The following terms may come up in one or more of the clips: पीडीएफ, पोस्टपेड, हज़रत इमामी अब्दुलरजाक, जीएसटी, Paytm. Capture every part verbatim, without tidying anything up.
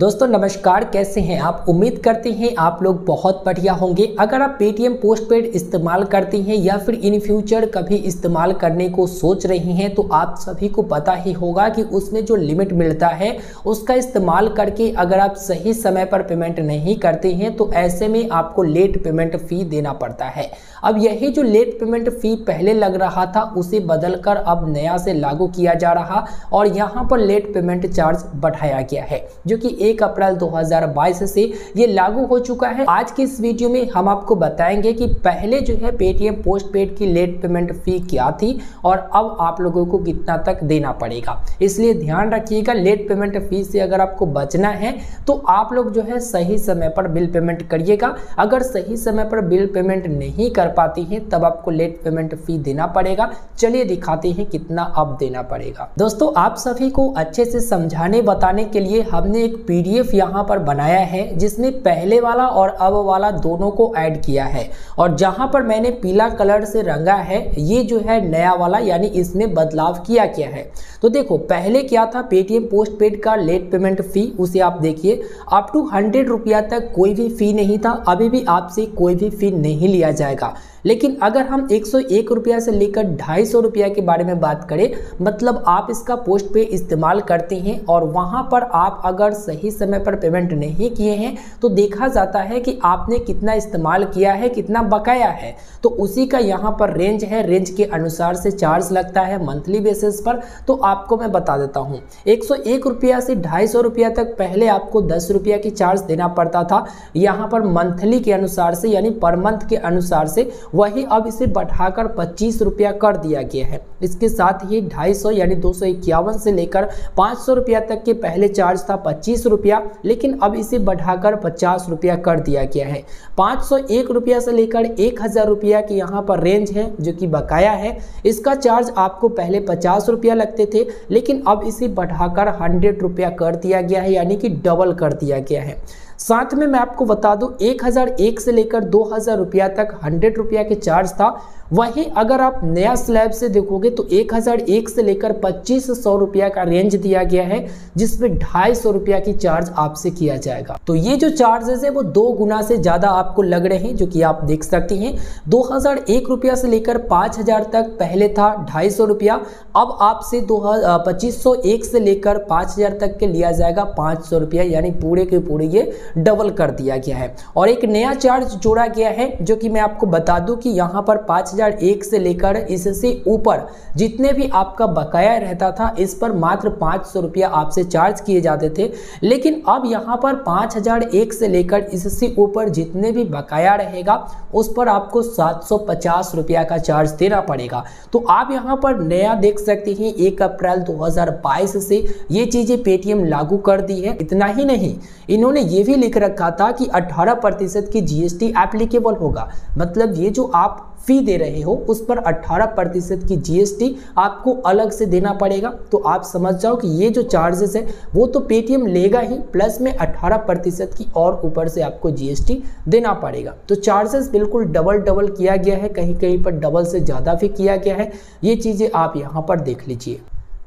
दोस्तों नमस्कार, कैसे हैं आप। उम्मीद करते हैं आप लोग बहुत बढ़िया होंगे। अगर आप पेटीएम पोस्टपेड इस्तेमाल करते हैं या फिर इन फ्यूचर कभी इस्तेमाल करने को सोच रहे हैं तो आप सभी को पता ही होगा कि उसमें जो लिमिट मिलता है उसका इस्तेमाल करके अगर आप सही समय पर पेमेंट नहीं करते हैं तो ऐसे में आपको लेट पेमेंट फ़ी देना पड़ता है। अब यही जो लेट पेमेंट फ़ी पहले लग रहा था उसे बदल कर अब नया से लागू किया जा रहा और यहाँ पर लेट पेमेंट चार्ज बढ़ाया गया है जो कि एक अप्रैल दो हज़ार बाईस से ये लागू हो चुका है। आज की इस वीडियो में हम आपको बताएंगे कि पहले जो है पेटीएम पोस्टपेड की लेट पेमेंट फी क्या थी और अब आप लोगों को कितना तक देना पड़ेगा। इसलिए ध्यान रखिएगा, लेट पेमेंट फी से अगर आपको बचना है तो आप लोग जो है सही समय पर बिल पेमेंट करिएगा। अगर सही समय पर बिल पेमेंट नहीं कर पाती है तब आपको लेट पेमेंट फी देना पड़ेगा। चलिए दिखाते हैं कितना अब देना पड़ेगा। दोस्तों आप सभी को अच्छे से समझाने बताने के लिए हमने एक पीडीएफ यहाँ पर बनाया है जिसमें पहले वाला और अब वाला दोनों को ऐड किया है और जहाँ पर मैंने पीला कलर से रंगा है ये जो है नया वाला, यानी इसमें बदलाव किया गया है। तो देखो पहले क्या था, पेटीएम पोस्टपेड का लेट पेमेंट फ़ी उसे आप देखिए अप टू हंड्रेड रुपया तक कोई भी फ़ी नहीं था। अभी भी आपसे कोई भी फ़ी नहीं लिया जाएगा। लेकिन अगर हम एक सौ एक रुपया से लेकर ढाई सौ रुपया के बारे में बात करें, मतलब आप इसका पोस्ट पे इस्तेमाल करते हैं और वहाँ पर आप अगर सही समय पर पेमेंट नहीं किए हैं तो देखा जाता है कि आपने कितना इस्तेमाल किया है, कितना बकाया है। तो उसी का यहाँ पर रेंज है, रेंज के अनुसार से चार्ज लगता है मंथली बेसिस पर। तो आपको मैं बता देता हूँ, एक सौ एक रुपया से ढाई सौ रुपया तक पहले आपको दस रुपया की चार्ज देना पड़ता था यहाँ पर मंथली के अनुसार से, यानी पर मंथ के अनुसार से। वही अब इसे बढ़ाकर पच्चीस रुपया कर दिया गया है। इसके साथ ही ढाई सौ यानी दो सौ इक्यावन से लेकर पाँच सौ रुपया तक के पहले चार्ज था पच्चीस रुपया, लेकिन अब इसे बढ़ाकर पचास रुपया कर दिया गया है। पाँच सौ एक रुपया से लेकर एक हज़ार रुपया की यहाँ पर रेंज है जो कि बकाया है। इसका चार्ज आपको पहले पचास रुपया लगते थे लेकिन अब इसे बढ़ाकर हंड्रेड रुपया कर दिया गया है, यानी कि डबल कर दिया गया है। साथ में मैं आपको बता दूं, एक हज़ार एक से लेकर दो हज़ार रुपया तक हंड्रेड रुपया के चार्ज था। वहीं अगर आप नया स्लैब से देखोगे तो एक हज़ार एक से लेकर पच्चीस सौ रुपया का रेंज दिया गया है जिसमें ढाई सौ रुपया की चार्ज आपसे किया जाएगा। तो ये जो चार्जेस है वो दो गुना से ज़्यादा आपको लग रहे हैं जो कि आप देख सकते हैं। दो हज़ार एक रुपया से लेकर पाँच हज़ार तक पहले था ढाई सौ रुपया, अब आपसे दो पच्चीस सौ एक से लेकर पाँच हज़ार तक के लिया जाएगा पाँच सौ रुपया, यानी पूरे के पूरे ये डबल कर दिया गया है। और एक नया चार्ज जोड़ा गया है जो कि मैं आपको बता दूं कि यहाँ पर पाँच एक से लेकर इससे ऊपर जितने भी आपका बकाया रहता था इस पर मात्र पाँच सौ रुपया आपसे चार्ज किए जाते थे। लेकिन अब यहाँ पर पाँच हज़ार एक से लेकर इससे ऊपर जितने भी बकाया रहेगा उस पर आपको सात सौ पचास रुपया का चार्ज देना पड़ेगा। तो आप यहाँ पर नया देख सकते हैं, एक अप्रैल दो हज़ार बाईस से ये चीज़ें पेटीएम लागू कर दी है। इतना ही नहीं, इन्होंने ये भी लिख रखा था कि अठारह प्रतिशत की जीएसटी एप्लीकेबल होगा, मतलब ये जो आप फी दे रहे हो उस पर अठारह प्रतिशत की जीएसटी आपको अलग से देना पड़ेगा। तो आप समझ जाओ कि ये जो चार्जेस है वो तो पेटीएम लेगा ही, प्लस में अठारह प्रतिशत की और ऊपर से आपको जीएसटी देना पड़ेगा। तो चार्जेस बिल्कुल डबल डबल किया गया है, कहीं कहीं पर डबल से ज़्यादा भी किया गया है। ये चीज़ें आप यहाँ पर देख लीजिए।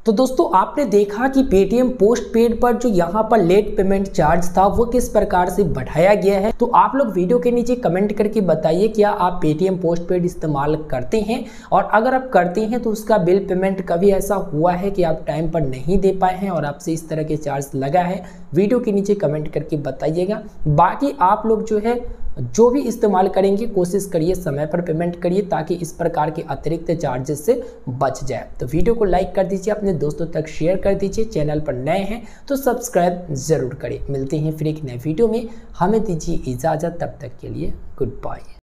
तो दोस्तों आपने देखा कि पेटीएम पोस्टपेड पर जो यहाँ पर लेट पेमेंट चार्ज था वो किस प्रकार से बढ़ाया गया है। तो आप लोग वीडियो के नीचे कमेंट करके बताइए क्या आप पेटीएम पोस्टपेड इस्तेमाल करते हैं, और अगर आप करते हैं तो उसका बिल पेमेंट कभी ऐसा हुआ है कि आप टाइम पर नहीं दे पाए हैं और आपसे इस तरह के चार्ज लगा है। वीडियो के नीचे कमेंट करके बताइएगा। बाकी आप लोग जो है जो भी इस्तेमाल करेंगे कोशिश करिए समय पर पेमेंट करिए ताकि इस प्रकार के अतिरिक्त चार्जेस से बच जाए। तो वीडियो को लाइक कर दीजिए, अपने दोस्तों तक शेयर कर दीजिए। चैनल पर नए हैं तो सब्सक्राइब ज़रूर करें। मिलते हैं फिर एक नए वीडियो में, हमें दीजिए इजाज़त, तब तक के लिए गुड बाय।